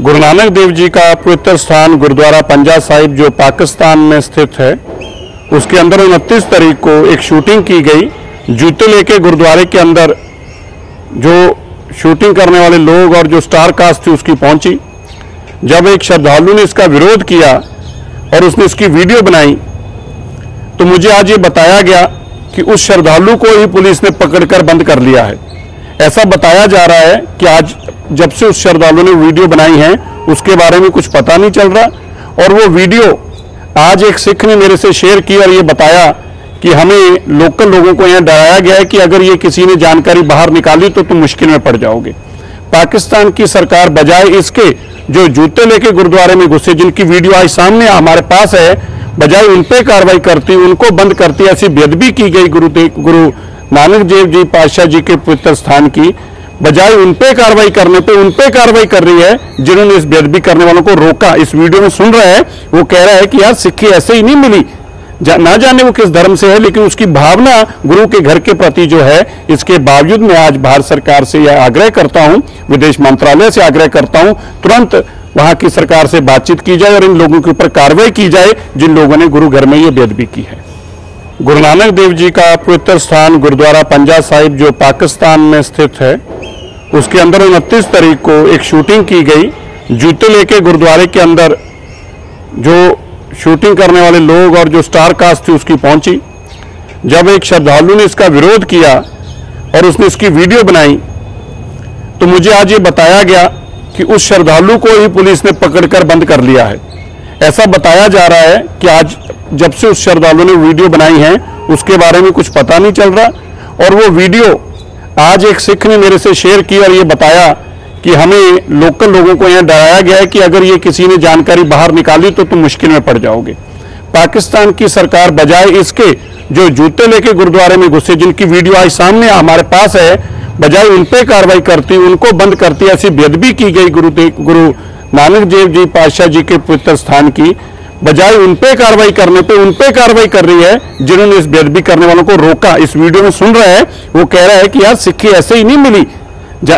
गुरु नानक देव जी का पवित्र स्थान गुरुद्वारा पंजा साहिब जो पाकिस्तान में स्थित है, उसके अंदर 29 तारीख को एक शूटिंग की गई। जूते लेके गुरुद्वारे के अंदर जो शूटिंग करने वाले लोग और जो स्टार कास्ट थी उसकी पहुंची। जब एक श्रद्धालु ने इसका विरोध किया और उसने इसकी वीडियो बनाई तो मुझे आज ये बताया गया कि उस श्रद्धालु को ही पुलिस ने पकड़कर बंद कर लिया है। ऐसा बताया जा रहा है कि आज जब से उस श्रद्धालु ने वीडियो बनाई है उसके बारे में कुछ पता नहीं चल रहा। और वो वीडियो आज एक सिख ने मेरे से शेयर की और ये बताया कि हमें लोकल लोगों को यहाँ डराया गया है कि अगर ये किसी ने जानकारी बाहर निकाली तो तुम मुश्किल में पड़ जाओगे। पाकिस्तान की सरकार बजाय इसके जो जूते लेके गुरुद्वारे में घुसे, जिनकी वीडियो आज सामने हमारे पास है, बजाय उन पर कार्रवाई करती, उनको बंद करती, ऐसी बेअदबी की गई गुरु नानक देव जी पातशाह जी के पवित्र स्थान की। बजाय उन पे कार्रवाई करने पे उन पे कार्रवाई कर रही है जिन्होंने इस बेअदबी करने वालों को रोका। इस वीडियो में सुन रहा है वो कह रहा है कि यार सिक्के ऐसे ही नहीं मिली, ना जाने वो किस धर्म से है, लेकिन उसकी भावना गुरु के घर के प्रति जो है, इसके बावजूद मैं आज भारत सरकार से यह आग्रह करता हूं, विदेश मंत्रालय से आग्रह करता हूं, तुरंत वहां की सरकार से बातचीत की जाए और इन लोगों के ऊपर कार्रवाई की जाए जिन लोगों ने गुरु घर में यह बेअदबी की है। गुरु नानक देव जी का पवित्र स्थान गुरुद्वारा पंजा साहिब जो पाकिस्तान में स्थित है, उसके अंदर 29 तारीख को एक शूटिंग की गई। जूते लेके गुरुद्वारे के अंदर जो शूटिंग करने वाले लोग और जो स्टार कास्ट थी उसकी पहुंची। जब एक श्रद्धालु ने इसका विरोध किया और उसने इसकी वीडियो बनाई तो मुझे आज ये बताया गया कि उस श्रद्धालु को ही पुलिस ने पकड़कर बंद कर लिया है। ऐसा बताया जा रहा है कि आज जब से उस श्रद्धालु ने वीडियो बनाई है उसके बारे में कुछ पता नहीं चल रहा। और वो वीडियो आज एक सिख ने मेरे से शेयर की और ये बताया कि हमें लोकल लोगों को यहाँ डराया गया है कि अगर ये किसी ने जानकारी बाहर निकाली तो तुम मुश्किल में पड़ जाओगे। पाकिस्तान की सरकार बजाय इसके जो जूते लेके गुरुद्वारे में घुसे, जिनकी वीडियो आज सामने हमारे पास है, बजाय उन पे कार्रवाई करती, उनको बंद करती, ऐसी बेअदबी की गई गुरु नानक देव जी पातशाह जी के पवित्र स्थान की। बजाय उन पे कार्रवाई करने पे उन पे कार्रवाई कर रही है जिन्होंने इस बेअदबी करने वालों को रोका। इस वीडियो में सुन रहा है वो कह रहा है कि यार सिक्के ऐसे ही नहीं मिली,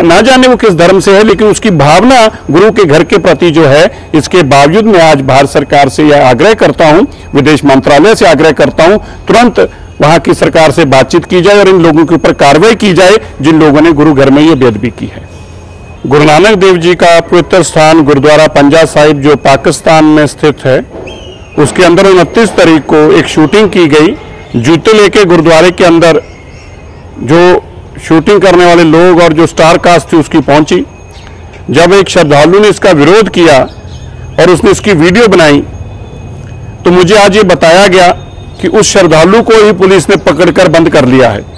ना जाने वो किस धर्म से है, लेकिन उसकी भावना गुरु के घर के प्रति जो है, इसके बावजूद मैं आज भारत सरकार से यह आग्रह करता हूं, विदेश मंत्रालय से आग्रह करता हूं, तुरंत वहां की सरकार से बातचीत की जाए और इन लोगों के ऊपर कार्रवाई की जाए जिन लोगों ने गुरु घर में यह बेअदबी की है। गुरु नानक देव जी का पवित्र स्थान गुरुद्वारा पंजा साहिब जो पाकिस्तान में स्थित है, उसके अंदर 29 तारीख को एक शूटिंग की गई। जूते लेके गुरुद्वारे के अंदर जो शूटिंग करने वाले लोग और जो स्टार कास्ट थी उसकी पहुंची। जब एक श्रद्धालु ने इसका विरोध किया और उसने इसकी वीडियो बनाई तो मुझे आज ये बताया गया कि उस श्रद्धालु को ही पुलिस ने पकड़कर बंद कर लिया है।